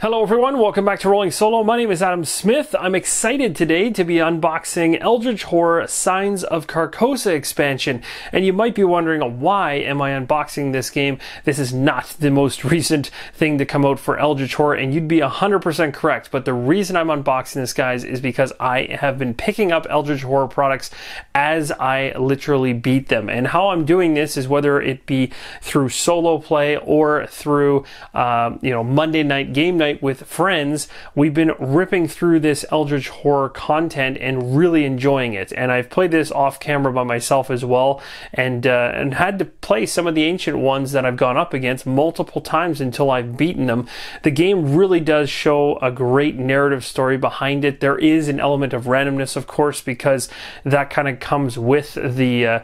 Hello everyone, welcome back to Rolling Solo. My name is Adam Smith. I'm excited today to be unboxing Eldritch Horror Signs of Carcosa expansion. And you might be wondering, why am I unboxing this game? This is not the most recent thing to come out for Eldritch Horror, and you'd be 100% correct. But the reason I'm unboxing this, guys, is because I have been picking up Eldritch Horror products as I literally beat them. And how I'm doing this is whether it be through solo play or through, Monday night game night with friends, we've been ripping through this Eldritch Horror content and really enjoying it. And I've played this off camera by myself as well, and had to play some of the ancient ones that I've gone up against multiple times until I've beaten them. The game really does show a great narrative story behind it. There is an element of randomness, of course, because that kind of comes with the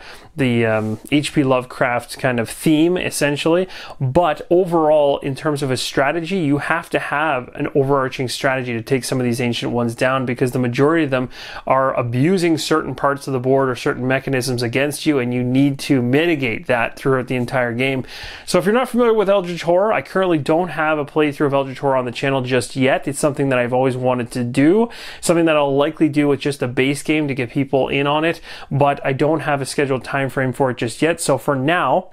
H.P. Lovecraft kind of theme, essentially. But overall, in terms of a strategy, you have to have an overarching strategy to take some of these ancient ones down, because the majority of them are abusing certain parts of the board or certain mechanisms against you, and you need to mitigate that throughout the entire game. So if you're not familiar with Eldritch Horror, I currently don't have a playthrough of Eldritch Horror on the channel just yet. It's something that I've always wanted to do, something that I'll likely do with just a base game to get people in on it, but I don't have a scheduled time frame for it just yet. So for now,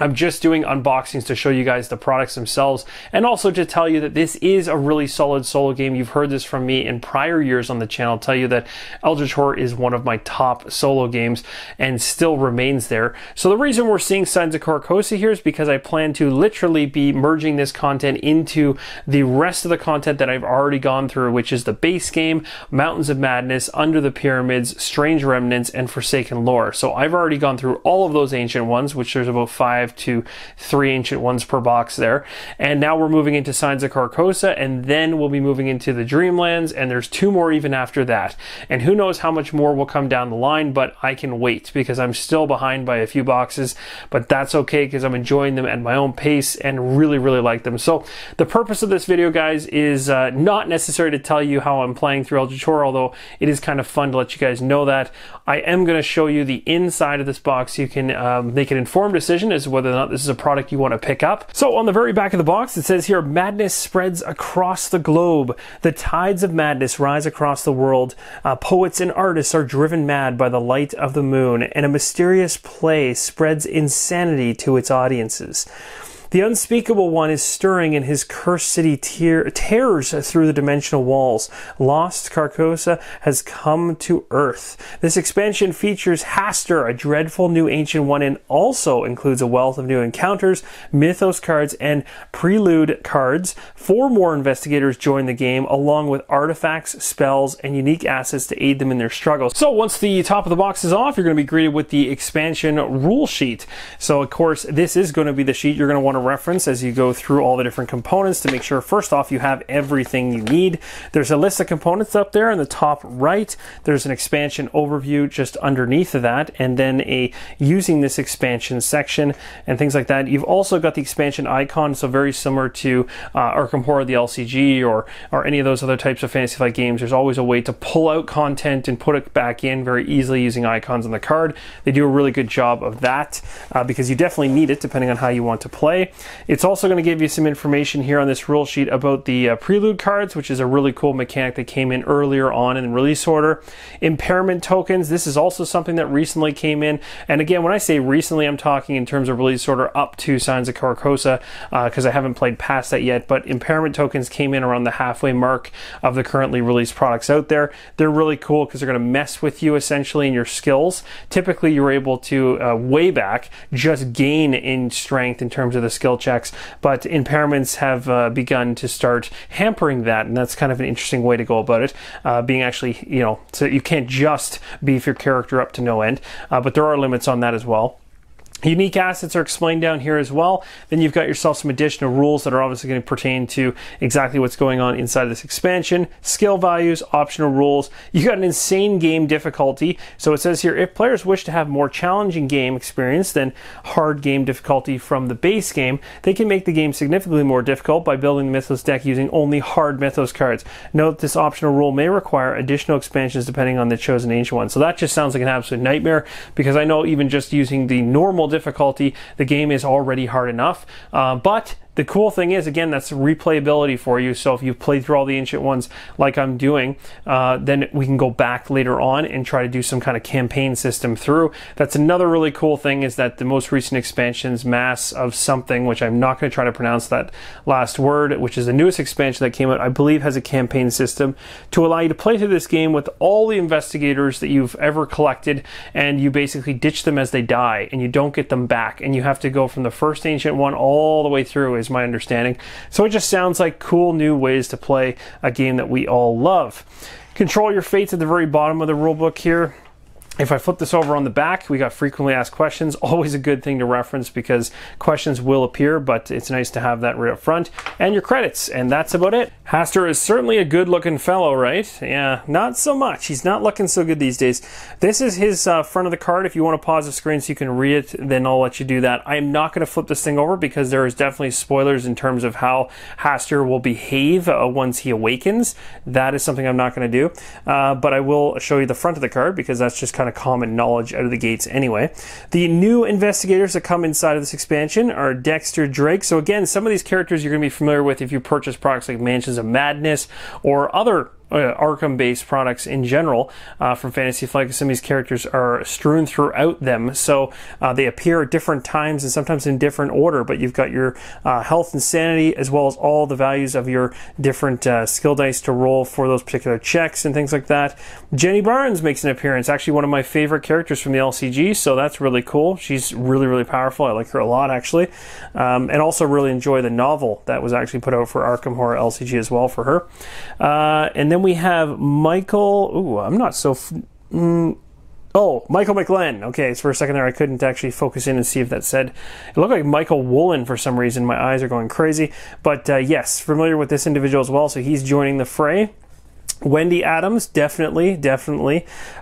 I'm just doing unboxings to show you guys the products themselves, and also to tell you that this is a really solid solo game. You've heard this from me in prior years on the channel, tell you that Eldritch Horror is one of my top solo games and still remains there. So the reason we're seeing Signs of Carcosa here is because I plan to literally be merging this content into the rest of the content that I've already gone through, which is the base game, Mountains of Madness, Under the Pyramids, Strange Remnants, and Forsaken Lore. So I've already gone through all of those ancient ones, which there's about 5 to 3 ancient ones per box there. And now we're moving into Signs of Carcosa, and then we'll be moving into the Dreamlands, and there's 2 more even after that. And who knows how much more will come down the line, but I can wait because I'm still behind by a few boxes, but that's okay because I'm enjoying them at my own pace and really, really like them. So the purpose of this video, guys, is not necessary to tell you how I'm playing through Eldritch Horror, although it is kind of fun to let you guys know that. I am going to show you the inside of this box so you can make an informed decision as well whether or not this is a product you want to pick up. So on the very back of the box, it says here, madness spreads across the globe. The tides of madness rise across the world. Poets and artists are driven mad by the light of the moon, and a mysterious play spreads insanity to its audiences. The unspeakable one is stirring in his cursed city, tears through the dimensional walls. Lost Carcosa has come to Earth. This expansion features Hastur, a dreadful new ancient one, and also includes a wealth of new encounters, mythos cards, and prelude cards. 4 more investigators join the game, along with artifacts, spells, and unique assets to aid them in their struggles. So once the top of the box is off, you're going to be greeted with the expansion rule sheet. So of course, this is going to be the sheet you're going to want to reference as you go through all the different components to make sure, first off, you have everything you need. There's a list of components up there in the top right. There's an expansion overview just underneath of that, and then a using this expansion section and things like that. You've also got the expansion icon, so very similar to Arkham Horror, the LCG, or any of those other types of Fantasy Flight games. There's always a way to pull out content and put it back in very easily using icons on the card. They do a really good job of that because you definitely need it depending on how you want to play. It's also going to give you some information here on this rule sheet about the prelude cards, which is a really cool mechanic that came in earlier on in the release order. Impairment tokens, this is also something that recently came in. And again, when I say recently, I'm talking in terms of release order up to Signs of Carcosa, because I haven't played past that yet, but impairment tokens came in around the halfway mark of the currently released products out there. They're really cool because they're going to mess with you essentially in your skills. Typically, you were able to, way back, just gain in strength in terms of the skill checks, but impairments have begun to start hampering that, and that's kind of an interesting way to go about it, being actually, so you can't just beef your character up to no end, but there are limits on that as well. Unique assets are explained down here as well. Then you've got yourself some additional rules that are obviously going to pertain to exactly what's going on inside this expansion. Skill values, optional rules. You got an insane game difficulty. So it says here, if players wish to have more challenging game experience than hard game difficulty from the base game, they can make the game significantly more difficult by building the Mythos deck using only hard Mythos cards. Note this optional rule may require additional expansions depending on the chosen ancient one. So that just sounds like an absolute nightmare, because I know even just using the normal difficulty, the game is already hard enough, but The cool thing is, again, that's replayability for you. So if you play through all the ancient ones like I'm doing, then we can go back later on and try to do some kind of campaign system through. That's another really cool thing, is that the most recent expansions, Mass of something, which I'm not going to try to pronounce that last word, which is the newest expansion that came out, I believe has a campaign system to allow you to play through this game with all the investigators that you've ever collected, and you basically ditch them as they die and you don't get them back, and you have to go from the first ancient one all the way through, is my understanding. So it just sounds like cool new ways to play a game that we all love. Control your fates at the very bottom of the rulebook here. If I flip this over on the back, we got frequently asked questions, always a good thing to reference because questions will appear, but it's nice to have that right up front. And your credits, and that's about it. Hastur is certainly a good looking fellow, right? Yeah, not so much. He's not looking so good these days. This is his front of the card. If you want to pause the screen so you can read it, then I'll let you do that. I'm not going to flip this thing over because there is definitely spoilers in terms of how Hastur will behave once he awakens. That is something I'm not going to do, but I will show you the front of the card because that's just kind of common knowledge out of the gates anyway. The new investigators that come inside of this expansion are Dexter Drake. So again, some of these characters you're going to be familiar with if you purchase products like Mansions of Madness or other Arkham-based products in general from Fantasy Flight. Some of these characters are strewn throughout them, so they appear at different times and sometimes in different order, but you've got your health and sanity as well as all the values of your different skill dice to roll for those particular checks and things like that. Jenny Barnes makes an appearance, actually one of my favorite characters from the LCG, so that's really cool. She's really, really powerful. I like her a lot, actually, and also really enjoy the novel that was actually put out for Arkham Horror LCG as well for her. And then we have Michael, Michael McLenn. Okay, it's for a second there I couldn't actually focus in and see if that said. It looked like Michael Woolen for some reason. My eyes are going crazy. But yes, familiar with this individual as well, so he's joining the fray. Wendy Adams, definitely.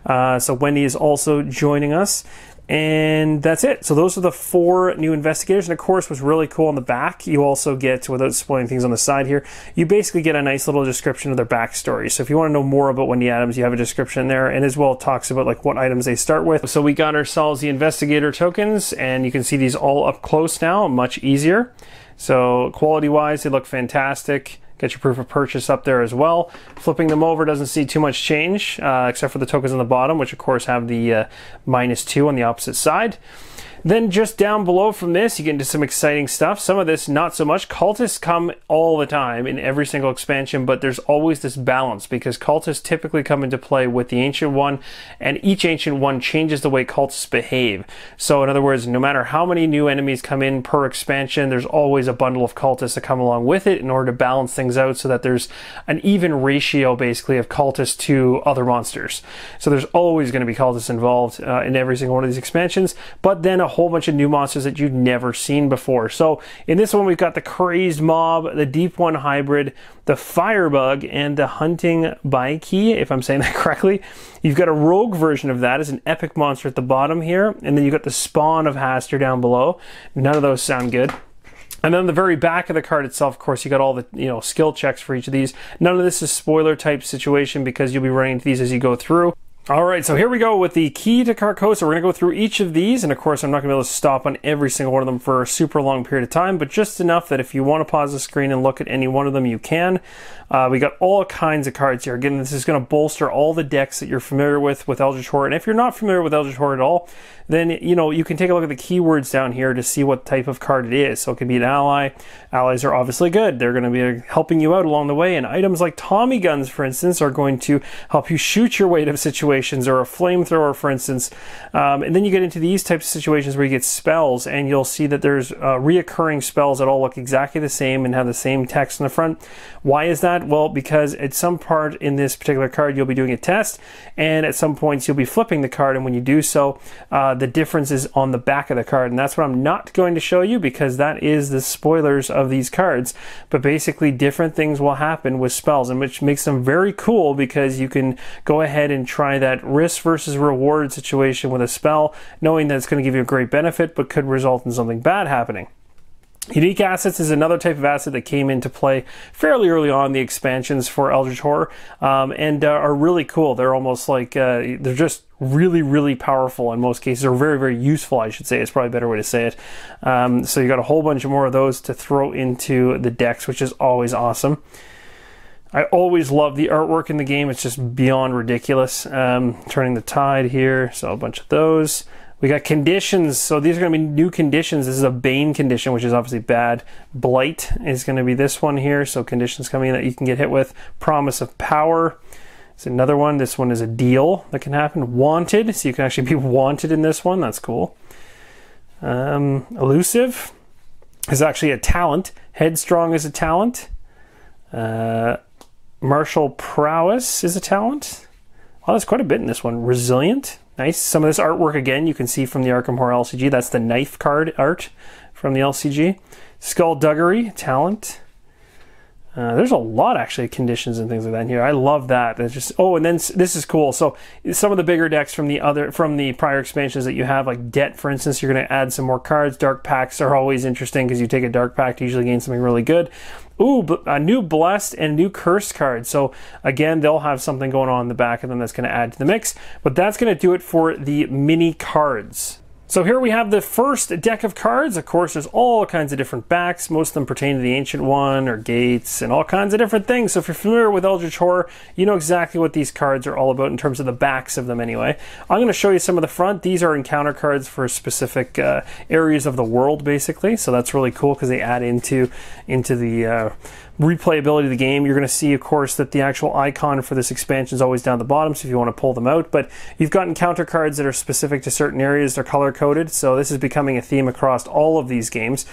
So Wendy is also joining us. And that's it. So those are the four new investigators. And of course, what's really cool on the back, you also get, without spoiling things on the side here, you basically get a nice little description of their backstory. So if you want to know more about Wendy Adams, you have a description there, and as well talks about like what items they start with. So we got ourselves the investigator tokens, and you can see these all up close now, much easier. So quality-wise, they look fantastic. Get your proof of purchase up there as well. Flipping them over doesn't see too much change, except for the tokens on the bottom, which of course have the -2 on the opposite side. Then just down below from this, you get into some exciting stuff. Some of this, not so much. Cultists come all the time in every single expansion, but there's always this balance because cultists typically come into play with the Ancient One, and each Ancient One changes the way cultists behave. So in other words, no matter how many new enemies come in per expansion, there's always a bundle of cultists that come along with it in order to balance things out so that there's an even ratio, basically, of cultists to other monsters. So there's always going to be cultists involved in every single one of these expansions, but then a whole bunch of new monsters that you've never seen before. So in this one, we've got the Crazed Mob, the Deep One Hybrid, the Firebug, and the Hunting Baiki, if I'm saying that correctly. You've got a rogue version of that as an epic monster at the bottom here, and then you've got the Spawn of Hastur down below. None of those sound good. And then the very back of the card itself, of course, you got all the skill checks for each of these. None of this is spoiler type situation because you'll be running into these as you go through. All right, so here we go with the Key to Carcosa. We're going to go through each of these, and of course, I'm not going to be able to stop on every single one of them for a super long period of time, but just enough that if you want to pause the screen and look at any one of them, you can. We got all kinds of cards here. Again, this is going to bolster all the decks that you're familiar with Eldritch Horror, and if you're not familiar with Eldritch Horror at all, then you can take a look at the keywords down here to see what type of card it is. So it could be an ally. Allies are obviously good. They're going to be helping you out along the way, and items like Tommy guns, for instance, are going to help you shoot your way to a situation, or a flamethrower, for instance, and then you get into these types of situations where you get spells, and you'll see that there's reoccurring spells that all look exactly the same and have the same text in the front. Why is that? Well, because at some part in this particular card you'll be doing a test, and at some points you'll be flipping the card, and when you do so, the difference is on the back of the card, and that's what I'm not going to show you because that is the spoilers of these cards. But basically, different things will happen with spells, and which makes them very cool because you can go ahead and try that risk versus reward situation with a spell, knowing that it's going to give you a great benefit but could result in something bad happening. Unique assets is another type of asset that came into play fairly early on the expansions for Eldritch Horror, and are really cool. They're almost like, they're just really, really powerful in most cases, or very, very useful, I should say. It's probably a better way to say it. So you got a whole bunch of more of those to throw into the decks, which is always awesome. I always love the artwork in the game. It's just beyond ridiculous. Turning the Tide here, so a bunch of those. We got conditions, so these are going to be new conditions. This is a Bane condition, which is obviously bad. Blight is going to be this one here, so conditions coming in that you can get hit with. Promise of Power is another one. This one is a deal that can happen. Wanted, so you can actually be wanted in this one. That's cool. Elusive is actually a talent. Headstrong is a talent. Martial Prowess is a talent. Oh, there's quite a bit in this one. Resilient. Nice. Some of this artwork, again, you can see from the Arkham Horror LCG. That's the knife card art from the LCG. Skullduggery, talent. There's a lot, actually, of conditions and things like that in here. I love that. It's just, oh, and then this is cool. So some of the bigger decks from the prior expansions that you have, like Debt, for instance, you're going to add some more cards. Dark Pacts are always interesting because you take a Dark Pact to usually gain something really good. Ooh, a new Blessed and new Cursed card. So again, they'll have something going on in the back of them that's going to add to the mix. But that's going to do it for the mini cards. So here we have the first deck of cards. Of course, there's all kinds of different backs. Most of them pertain to the Ancient One or Gates and all kinds of different things. So if you're familiar with Eldritch Horror, you know exactly what these cards are all about in terms of the backs of them anyway. I'm going to show you some of the front. These are encounter cards for specific areas of the world, basically. So that's really cool because they add into the replayability of the game. You're going to see, of course, that the actual icon for this expansion is always down the bottom, so if you want to pull them out. But you've got encounter cards that are specific to certain areas. They're color-coded, so this is becoming a theme across all of these games.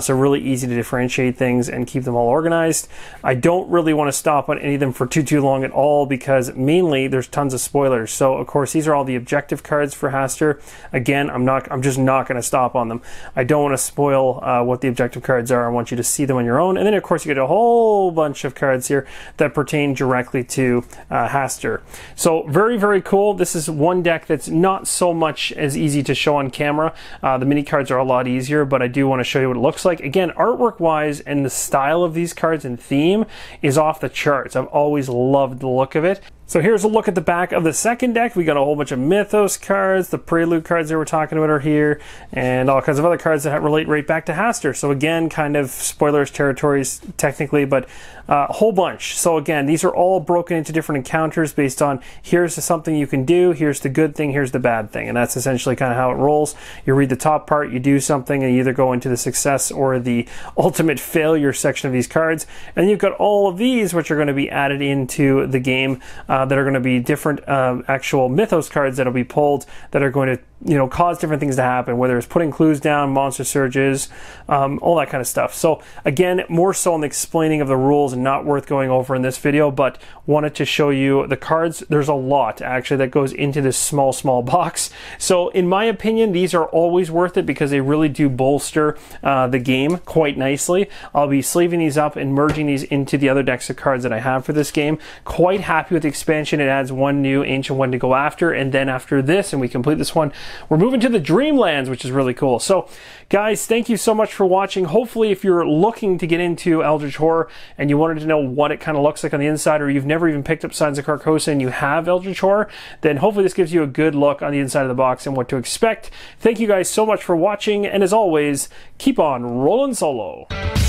So really easy to differentiate things and keep them all organized. I don't really want to stop on any of them for too long at all, because mainly there's tons of spoilers. So, of course, these are all the objective cards for Hastur. Again, I'm just not going to stop on them. I don't want to spoil what the objective cards are. I want you to see them on your own. And then, of course, you get a whole bunch of cards here that pertain directly to Hastur. So very, very cool. This is one deck that's not so much as easy to show on camera. The mini cards are a lot easier, but I do want to show you what it looks like. Again, artwork wise and the style of these cards and theme is off the charts. I've always loved the look of it. So here's a look at the back of the second deck. We got a whole bunch of Mythos cards, the Prelude cards that we're talking about are here, and all kinds of other cards that relate right back to Hastur. So again, kind of spoilers territories technically, but a whole bunch. So again, these are all broken into different encounters based on here's something you can do, here's the good thing, here's the bad thing, and that's essentially kind of how it rolls. You read the top part, you do something, and you either go into the success or the ultimate failure section of these cards. And you've got all of these which are going to be added into the game. That are going to be different actual Mythos cards that'll be pulled that are going to, you know, cause different things to happen, whether it's putting clues down, monster surges, all that kind of stuff. So again, more so on the explaining of the rules and not worth going over in this video, but wanted to show you the cards. There's a lot actually that goes into this small box. So in my opinion, these are always worth it because they really do bolster the game quite nicely. I'll be sleeving these up and merging these into the other decks of cards that I have for this game. Quite happy with the expansion. It adds one new Ancient One to go after, and then after this, and we complete this one, we're moving to the Dreamlands, which is really cool. So guys, thank you so much for watching. Hopefully if you're looking to get into Eldritch Horror and you wanted to know what it kind of looks like on the inside, or you've never even picked up Signs of Carcosa and you have Eldritch Horror, then hopefully this gives you a good look on the inside of the box and what to expect. Thank you guys so much for watching, and as always, keep on rolling solo.